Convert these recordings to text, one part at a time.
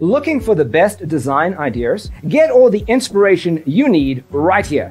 looking for the best design ideas? Get all the inspiration you need right here.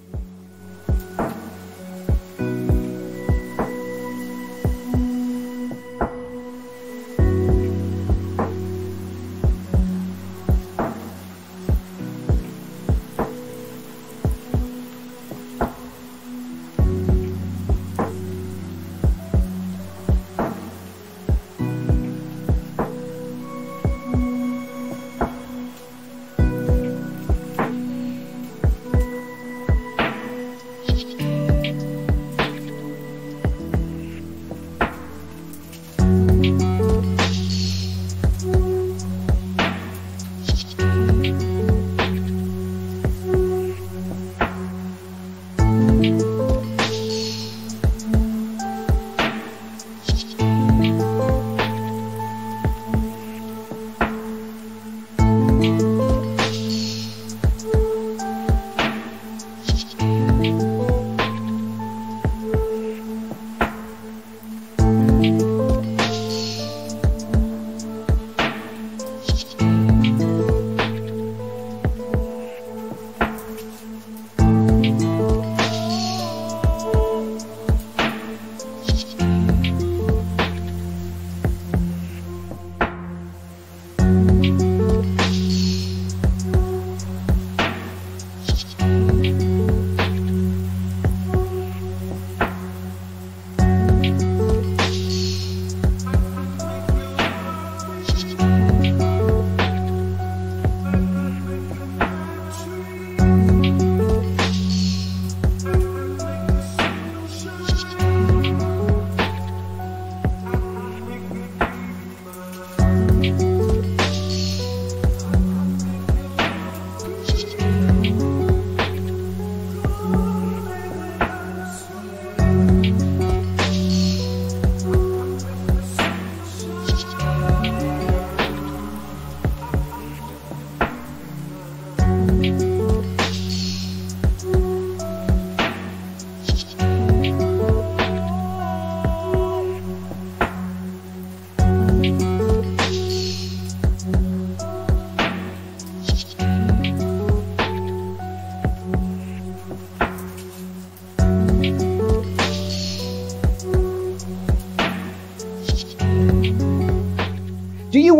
you